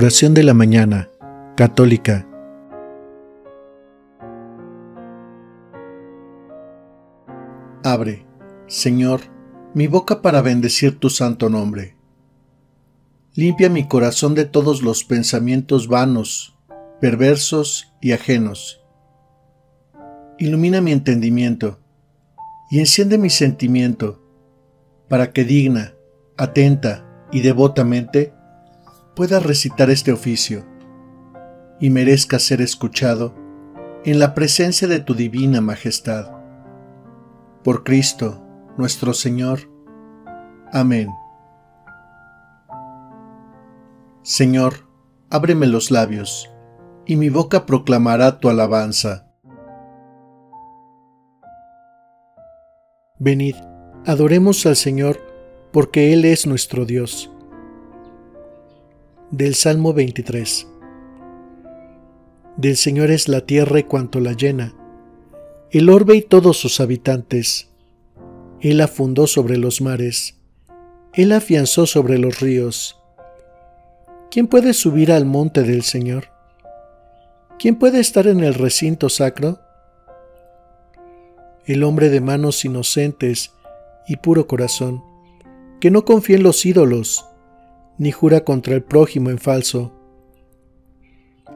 Oración de la mañana, católica. Abre, Señor, mi boca para bendecir tu santo nombre. Limpia mi corazón de todos los pensamientos vanos, perversos y ajenos. Ilumina mi entendimiento y enciende mi sentimiento, para que digna, atenta y devotamente pueda recitar este oficio y merezca ser escuchado en la presencia de tu divina majestad. Por Cristo nuestro Señor. Amén. Señor, ábreme los labios, y mi boca proclamará tu alabanza. Venid, adoremos al Señor, porque Él es nuestro Dios. Del Salmo 23. Del Señor es la tierra y cuanto la llena, el orbe y todos sus habitantes. Él la fundó sobre los mares, Él la afianzó sobre los ríos. ¿Quién puede subir al monte del Señor? ¿Quién puede estar en el recinto sacro? El hombre de manos inocentes y puro corazón, que no confía en los ídolos, ni jura contra el prójimo en falso.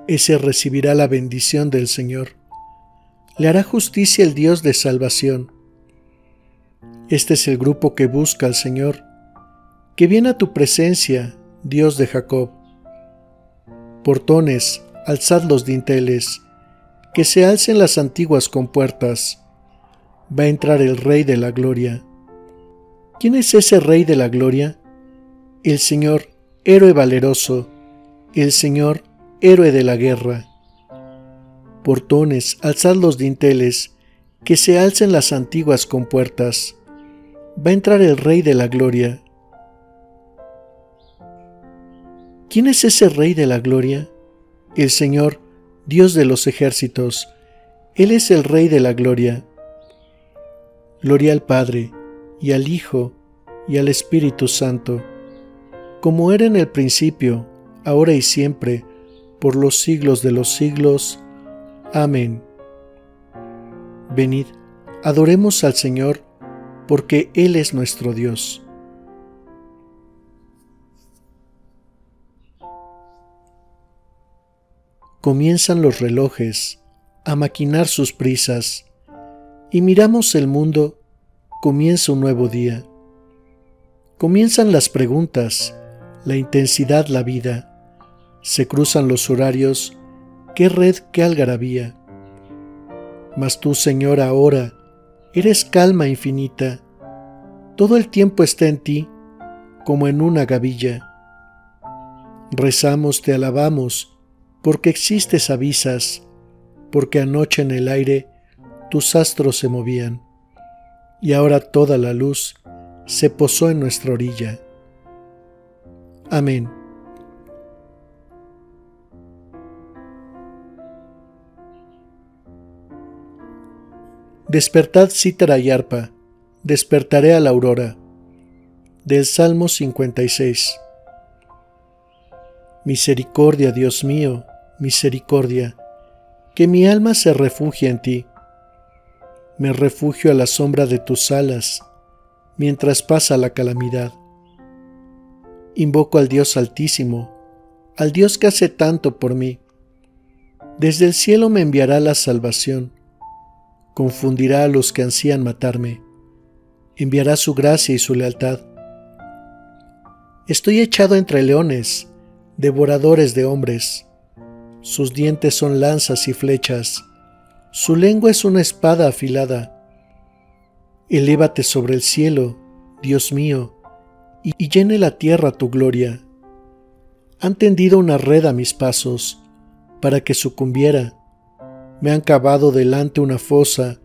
Ese recibirá la bendición del Señor. Le hará justicia el Dios de salvación. Este es el grupo que busca al Señor, que viene a tu presencia, Dios de Jacob. Portones, alzad los dinteles, que se alcen las antiguas compuertas. Va a entrar el Rey de la gloria. ¿Quién es ese Rey de la gloria? El Señor, héroe valeroso, el Señor, héroe de la guerra. Portones, alzad los dinteles, que se alcen las antiguas compuertas. Va a entrar el Rey de la gloria. ¿Quién es ese Rey de la gloria? El Señor, Dios de los ejércitos, Él es el Rey de la gloria. Gloria al Padre, y al Hijo, y al Espíritu Santo, como era en el principio, ahora y siempre, por los siglos de los siglos. Amén. Venid, adoremos al Señor, porque Él es nuestro Dios. Comienzan los relojes a maquinar sus prisas, y miramos el mundo, comienza un nuevo día. Comienzan las preguntas, la intensidad, la vida, se cruzan los horarios, qué red, qué algarabía. Mas tú, Señor, ahora, eres calma infinita, todo el tiempo está en ti, como en una gavilla. Rezamos, te alabamos, porque existes avisas, porque anoche en el aire tus astros se movían, y ahora toda la luz se posó en nuestra orilla. Amén. Despertad cítara y arpa, despertaré a la aurora. Del Salmo 56. Misericordia, Dios mío, misericordia, que mi alma se refugie en ti. Me refugio a la sombra de tus alas, mientras pasa la calamidad. Invoco al Dios Altísimo, al Dios que hace tanto por mí. Desde el cielo me enviará la salvación, confundirá a los que ansían matarme, enviará su gracia y su lealtad. Estoy echado entre leones, devoradores de hombres. Sus dientes son lanzas y flechas, su lengua es una espada afilada. Elévate sobre el cielo, Dios mío, y llene la tierra tu gloria. Han tendido una red a mis pasos, para que sucumbiera. Me han cavado delante una fosa,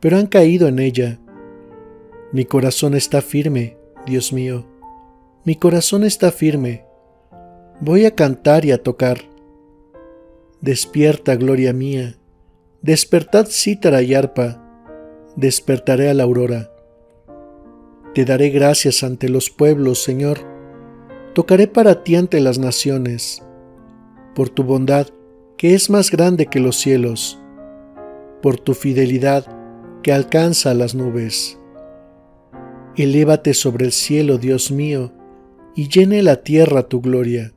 pero han caído en ella. Mi corazón está firme, Dios mío, mi corazón está firme. Voy a cantar y a tocar. Despierta, gloria mía, despertad cítara y arpa. Despertaré a la aurora. Te daré gracias ante los pueblos, Señor. Tocaré para ti ante las naciones. por tu bondad, que es más grande que los cielos, por tu fidelidad, que alcanza las nubes. Elévate sobre el cielo, Dios mío, y llene la tierra tu gloria.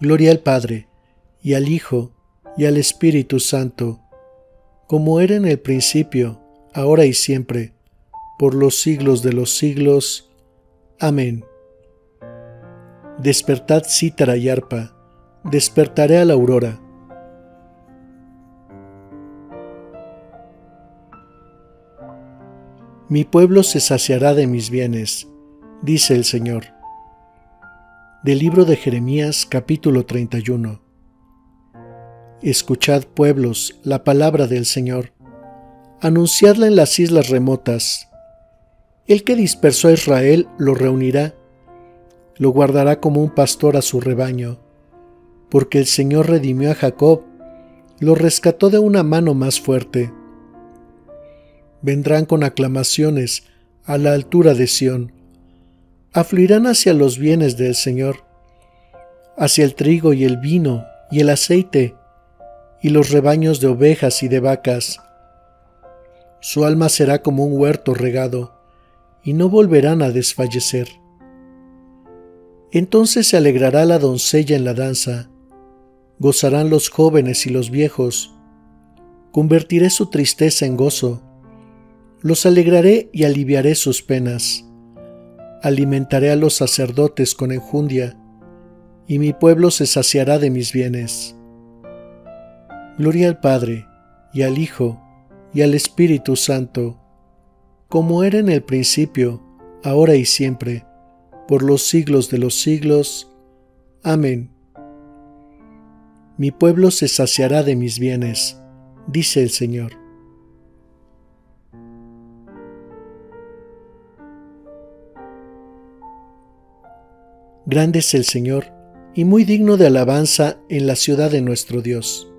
Gloria al Padre, y al Hijo, y al Espíritu Santo, como era en el principio, ahora y siempre, por los siglos de los siglos. Amén. Despertad cítara y arpa, despertaré a la aurora. Mi pueblo se saciará de mis bienes, dice el Señor. Del libro de Jeremías, capítulo 31. Escuchad, pueblos, la palabra del Señor. Anunciadla en las islas remotas. El que dispersó a Israel lo reunirá, lo guardará como un pastor a su rebaño, porque el Señor redimió a Jacob, lo rescató de una mano más fuerte. Vendrán con aclamaciones a la altura de Sión, afluirán hacia los bienes del Señor, hacia el trigo y el vino y el aceite, y los rebaños de ovejas y de vacas. Su alma será como un huerto regado, y no volverán a desfallecer. Entonces se alegrará la doncella en la danza, gozarán los jóvenes y los viejos, convertiré su tristeza en gozo, los alegraré y aliviaré sus penas, alimentaré a los sacerdotes con enjundia, y mi pueblo se saciará de mis bienes. Gloria al Padre, y al Hijo, y al Espíritu Santo, como era en el principio, ahora y siempre, por los siglos de los siglos. Amén. Mi pueblo se saciará de mis bienes, dice el Señor. Grande es el Señor, y muy digno de alabanza en la ciudad de nuestro Dios.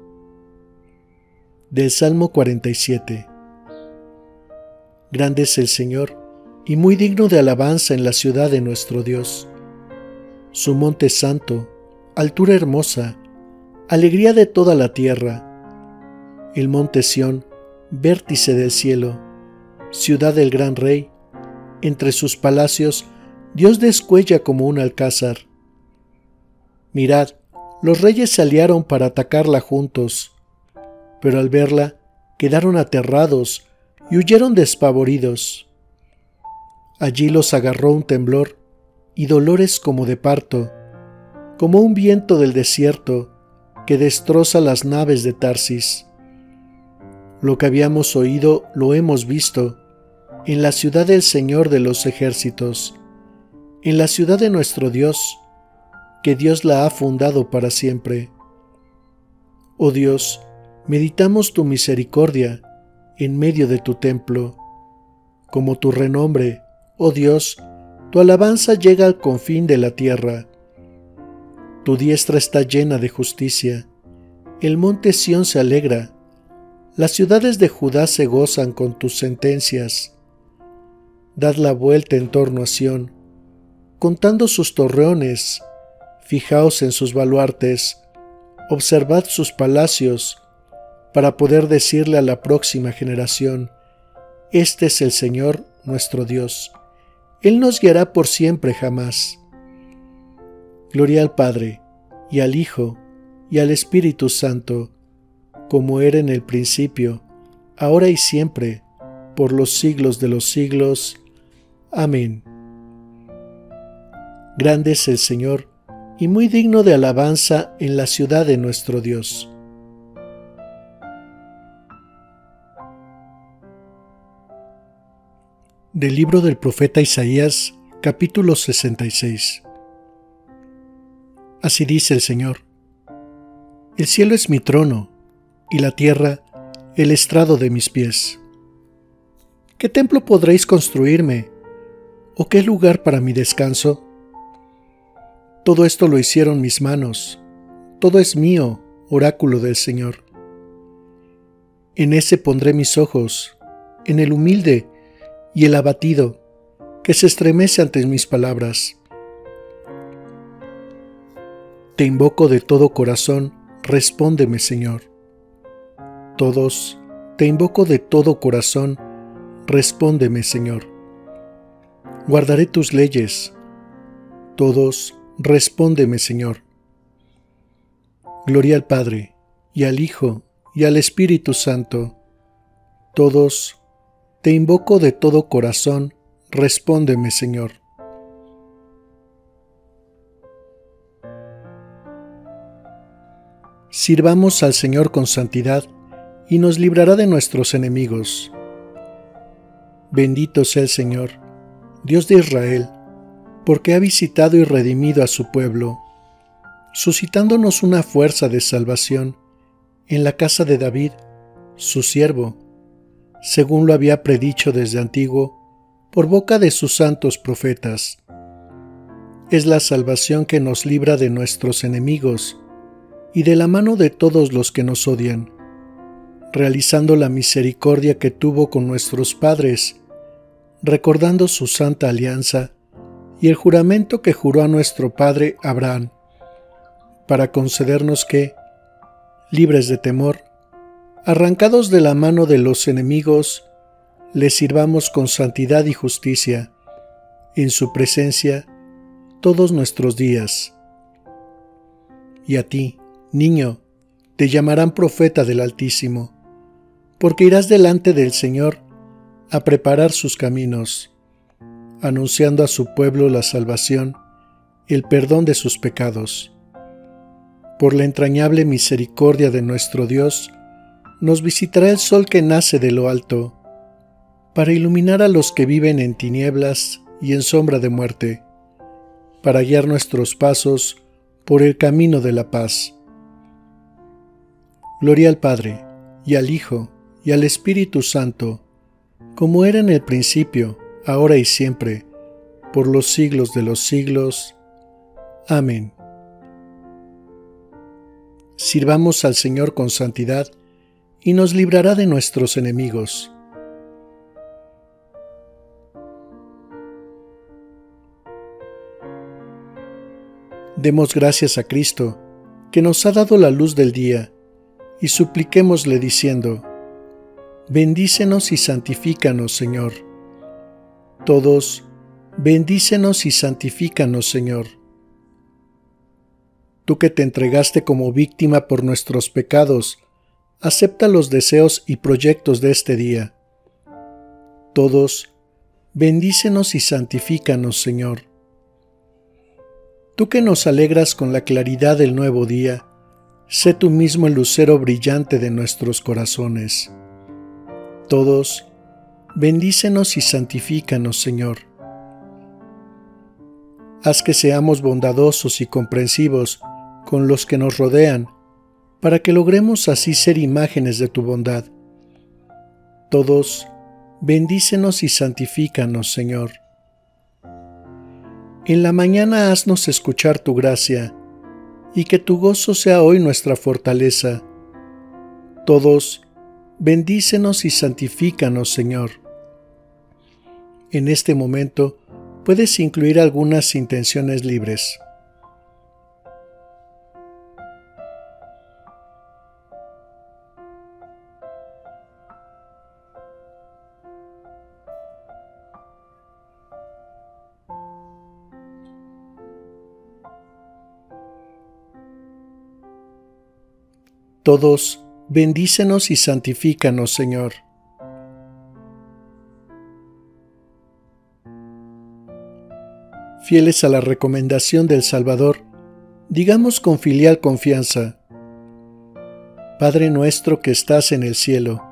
Del Salmo 47. Grande es el Señor, y muy digno de alabanza en la ciudad de nuestro Dios. Su monte santo, altura hermosa, alegría de toda la tierra. El monte Sión, vértice del cielo, ciudad del gran rey. Entre sus palacios, Dios descuella como un alcázar. Mirad, los reyes se aliaron para atacarla juntos, pero al verla quedaron aterrados y huyeron despavoridos. Allí los agarró un temblor y dolores como de parto, como un viento del desierto que destroza las naves de Tarsis. Lo que habíamos oído lo hemos visto, en la ciudad del Señor de los ejércitos, en la ciudad de nuestro Dios, que Dios la ha fundado para siempre. Oh Dios, meditamos tu misericordia en medio de tu templo. Como tu renombre, oh Dios, tu alabanza llega al confín de la tierra. Tu diestra está llena de justicia. El monte Sión se alegra. Las ciudades de Judá se gozan con tus sentencias. Dad la vuelta en torno a Sión, contando sus torreones. Fijaos en sus baluartes. Observad sus palacios, para poder decirle a la próxima generación: este es el Señor nuestro Dios. Él nos guiará por siempre jamás. Gloria al Padre, y al Hijo, y al Espíritu Santo, como era en el principio, ahora y siempre, por los siglos de los siglos. Amén. Grande es el Señor, y muy digno de alabanza en la ciudad de nuestro Dios. Del libro del profeta Isaías, capítulo 66. Así dice el Señor: el cielo es mi trono, y la tierra el estrado de mis pies. ¿Qué templo podréis construirme, o qué lugar para mi descanso? Todo esto lo hicieron mis manos, todo es mío, oráculo del Señor. En ese pondré mis ojos, en el humilde y el abatido, que se estremece ante mis palabras. Te invoco de todo corazón, respóndeme, Señor. Todos, te invoco de todo corazón, respóndeme, Señor. Guardaré tus leyes. Todos, respóndeme, Señor. Gloria al Padre, y al Hijo, y al Espíritu Santo. Todos, te invoco de todo corazón, respóndeme, Señor. Sirvamos al Señor con santidad, y nos librará de nuestros enemigos. Bendito sea el Señor, Dios de Israel, porque ha visitado y redimido a su pueblo, suscitándonos una fuerza de salvación en la casa de David, su siervo, según lo había predicho desde antiguo, por boca de sus santos profetas. Es la salvación que nos libra de nuestros enemigos y de la mano de todos los que nos odian, realizando la misericordia que tuvo con nuestros padres, recordando su santa alianza y el juramento que juró a nuestro padre Abraham, para concedernos que, libres de temor, arrancados de la mano de los enemigos, le sirvamos con santidad y justicia, en su presencia, todos nuestros días. Y a ti, niño, te llamarán profeta del Altísimo, porque irás delante del Señor a preparar sus caminos, anunciando a su pueblo la salvación, el perdón de sus pecados. Por la entrañable misericordia de nuestro Dios, nos visitará el sol que nace de lo alto, para iluminar a los que viven en tinieblas y en sombra de muerte, para guiar nuestros pasos por el camino de la paz. Gloria al Padre, y al Hijo, y al Espíritu Santo, como era en el principio, ahora y siempre, por los siglos de los siglos. Amén. Sirvamos al Señor con santidad, y nos librará de nuestros enemigos. Demos gracias a Cristo, que nos ha dado la luz del día, y supliquémosle diciendo: bendícenos y santifícanos, Señor. Todos, bendícenos y santifícanos, Señor. Tú que te entregaste como víctima por nuestros pecados, acepta los deseos y proyectos de este día. Todos, bendícenos y santifícanos, Señor. Tú que nos alegras con la claridad del nuevo día, sé tú mismo el lucero brillante de nuestros corazones. Todos, bendícenos y santifícanos, Señor. Haz que seamos bondadosos y comprensivos con los que nos rodean, para que logremos así ser imágenes de tu bondad. Todos, bendícenos y santifícanos, Señor. En la mañana haznos escuchar tu gracia, y que tu gozo sea hoy nuestra fortaleza. Todos, bendícenos y santifícanos, Señor. En este momento puedes incluir algunas intenciones libres. Todos, bendícenos y santifícanos, Señor. Fieles a la recomendación del Salvador, digamos con filial confianza: Padre nuestro que estás en el cielo,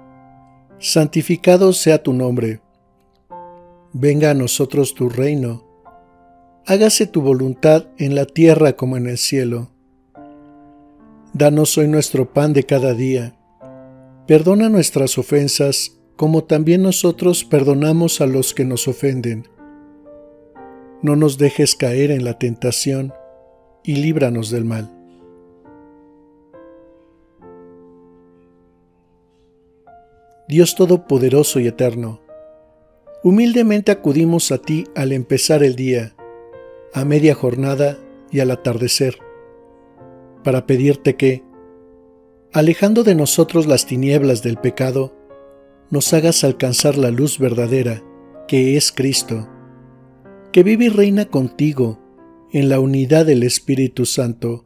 santificado sea tu nombre. Venga a nosotros tu reino. Hágase tu voluntad en la tierra como en el cielo. Danos hoy nuestro pan de cada día. Perdona nuestras ofensas, como también nosotros perdonamos a los que nos ofenden. No nos dejes caer en la tentación, y líbranos del mal. Dios todopoderoso y eterno, humildemente acudimos a ti al empezar el día, a media jornada y al atardecer, para pedirte que, alejando de nosotros las tinieblas del pecado, nos hagas alcanzar la luz verdadera, que es Cristo, que vive y reina contigo en la unidad del Espíritu Santo,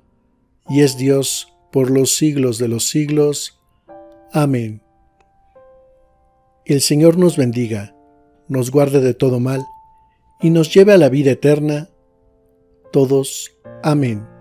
y es Dios por los siglos de los siglos. Amén. El Señor nos bendiga, nos guarde de todo mal, y nos lleve a la vida eterna. Todos. Amén.